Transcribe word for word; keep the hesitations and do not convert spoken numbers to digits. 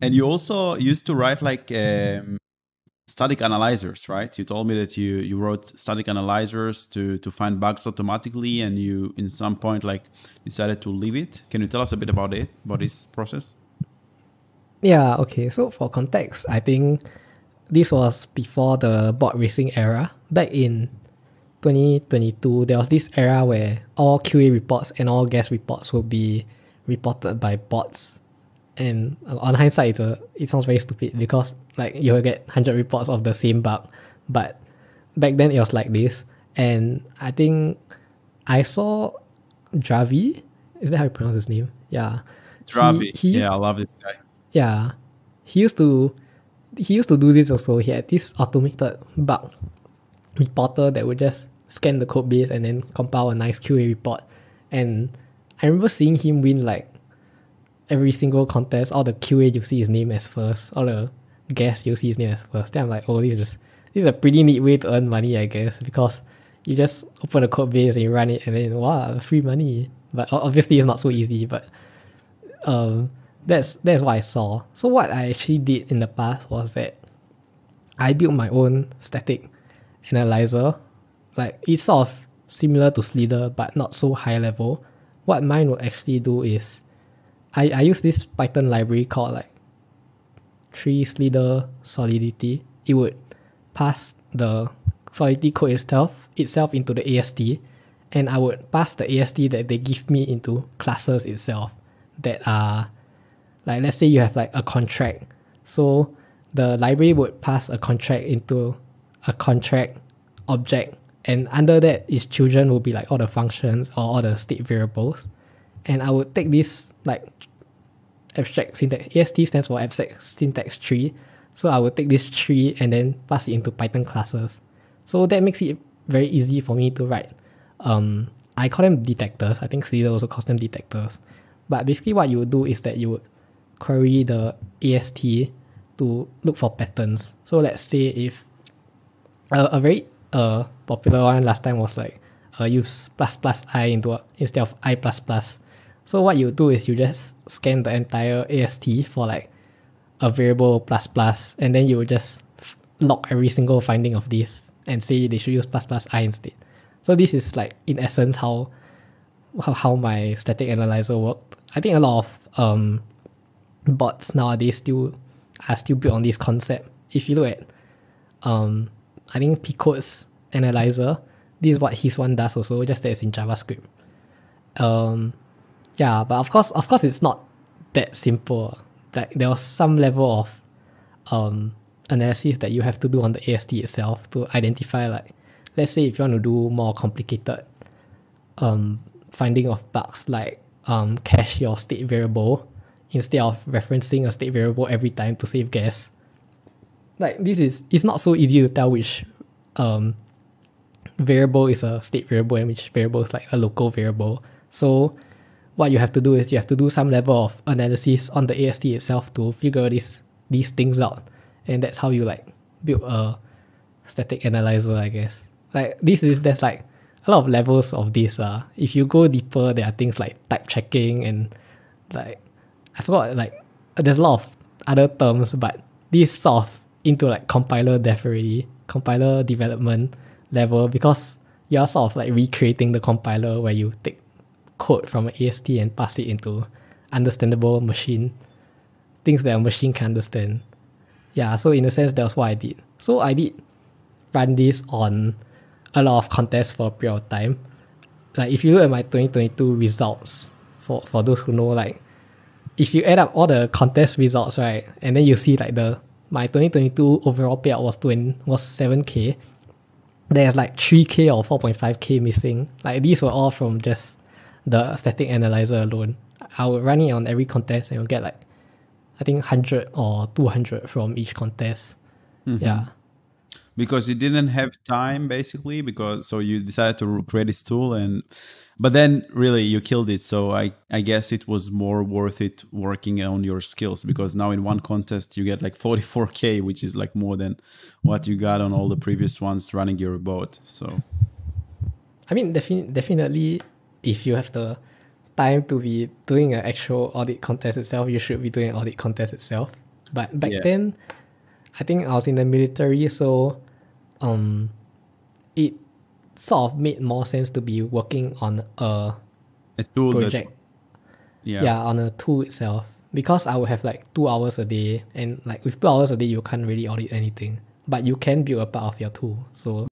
And you also used to write like um, static analyzers, right? You told me that you, you wrote static analyzers to, to find bugs automatically, and you, in some point, like decided to leave it. Can you tell us a bit about it, about this process? Yeah, okay. So for context, I think this was before the bot racing era. Back in twenty twenty-two, there was this era where all Q A reports and all guest reports would be reported by bots. And on hindsight, it's a, it sounds very stupid because like you will get one hundred reports of the same bug. But back then, it was like this. And I think I saw Dravi. Is that how you pronounce his name? Yeah. Dravi. He, he yeah, I love this guy. Yeah, he used to he used to do this also. He had this automated bug reporter that would just scan the code base and then compile a nice Q A report. And I remember seeing him win like every single contest. All the Q A, you see his name as first. All the guests, you see his name as first. Then I'm like, oh, this is just, this is a pretty neat way to earn money, I guess, because you just open a code base and you run it, and then wow, free money. But obviously, it's not so easy. But um. That's that's what I saw. So what I actually did in the past was that I built my own static analyzer. Like it's sort of similar to Slither, but not so high level. What mine would actually do is I, I use this Python library called like Three Slider solidity. It would pass the solidity code itself itself into the A S T, and I would pass the A S T that they give me into classes itself that are, like let's say you have like a contract, so the library would pass a contract into a contract object, and under that its children will be like all the functions or all the state variables. And I would take this like abstract syntax, A S T stands for abstract syntax tree, so I would take this tree and then pass it into Python classes. So that makes it very easy for me to write. Um, I call them detectors. I think Slither also calls them detectors. But basically what you would do is that you would query the A S T to look for patterns. So let's say if uh, a very uh, popular one last time was like uh, use plus plus I into a, instead of I plus plus. So what you do is you just scan the entire A S T for like a variable plus plus, and then you will just log every single finding of this and say they should use plus plus I instead. So this is like in essence how how, how my static analyzer worked. I think a lot of um. bots nowadays still are still built on this concept. If you look at um I think Picote's analyzer, this is what his one does also, just that it's in JavaScript. Um yeah, but of course of course it's not that simple. Like there was some level of um analysis that you have to do on the A S T itself to identify, like let's say if you want to do more complicated um finding of bugs, like um cache your state variable instead of referencing a state variable every time to save guess. Like this is, it's not so easy to tell which um, variable is a state variable and which variable is like a local variable. So what you have to do is you have to do some level of analysis on the A S T itself to figure this, these things out. And that's how you like build a static analyzer, I guess. Like this is, there's like a lot of levels of this. Uh. If you go deeper, there are things like type checking and like, I forgot, like there's a lot of other terms, but this sort of into like compiler dev already, compiler development level, because you're sort of like recreating the compiler where you take code from an A S T and pass it into understandable machine, things that a machine can understand. Yeah, so in a sense, that's what I did. So I did run this on a lot of contests for a period of time. Like if you look at my twenty twenty-two results, for, for those who know, like if you add up all the contest results, right, and then you see like the my twenty twenty-two overall payout was twenty was seven K. There's like three K or four point five K missing. Like these were all from just the static analyzer alone. I would run it on every contest and you'll get like I think one hundred or two hundred from each contest. Mm-hmm. Yeah. Because you didn't have time, basically, because so you decided to create this tool, and but then really you killed it. So I, I guess it was more worth it working on your skills, because now in one contest you get like forty-four K, which is like more than what you got on all the previous ones running your bot. So I mean, defi- definitely, if you have the time to be doing an actual audit contest itself, you should be doing an audit contest itself. But back yeah. then, I think I was in the military, so um, it sort of made more sense to be working on a, a tool project. That, yeah. yeah, on a tool itself. Because I would have like two hours a day, and like with two hours a day, you can't really audit anything. But you can build a part of your tool. So